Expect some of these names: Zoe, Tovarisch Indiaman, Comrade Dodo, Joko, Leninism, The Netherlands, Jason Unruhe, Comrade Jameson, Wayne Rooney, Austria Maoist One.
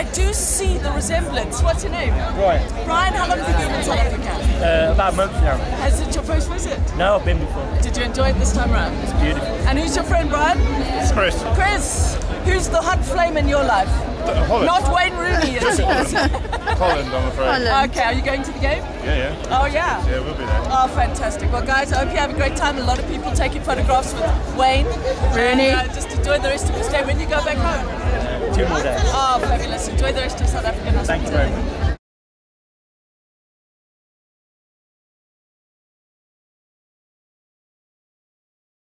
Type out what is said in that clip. I do see the resemblance. What's your name? Brian. Brian, how long have you been in South Africa? About a month now. Is it your first visit? No, I've been before. Did you enjoy it this time around? It's beautiful. And who's your friend, Brian? It's Chris. Chris, who's the hot flame in your life? Holland. Not Wayne Rooney, is it? Holland, I'm afraid. Holland. Okay, are you going to the game? Yeah, yeah. Oh, yeah? Yeah, we'll be there. Oh, fantastic. Well, guys, I hope you have a great time. A lot of people taking photographs with Wayne. Rooney. And, just enjoy the rest of your stay when you go back home. 2 more days. Oh, fabulous. Enjoy the rest of South African hospitality. Thank you very much.